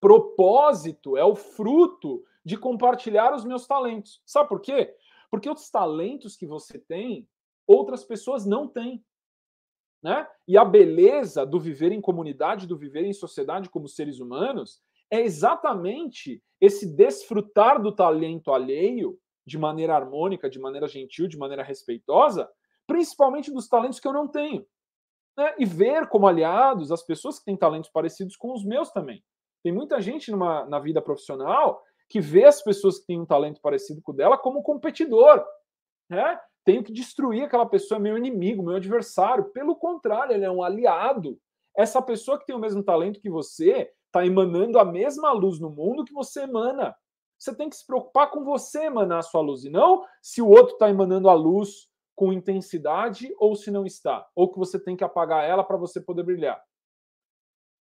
propósito, é o fruto de compartilhar os meus talentos. Sabe por quê? Porque os talentos que você tem, outras pessoas não têm, né? E a beleza do viver em comunidade, do viver em sociedade como seres humanos, é exatamente esse desfrutar do talento alheio de maneira harmônica, de maneira gentil, de maneira respeitosa, principalmente dos talentos que eu não tenho, né? E ver como aliados as pessoas que têm talentos parecidos com os meus também. Tem muita gente na vida profissional que vê as pessoas que têm um talento parecido com o dela como competidor, né? Tenho que destruir aquela pessoa, é meu inimigo, meu adversário. Pelo contrário, ele é um aliado. Essa pessoa que tem o mesmo talento que você está emanando a mesma luz no mundo que você emana. Você tem que se preocupar com você emanar a sua luz, e não se o outro está emanando a luz com intensidade ou se não está, ou que você tem que apagar ela para você poder brilhar.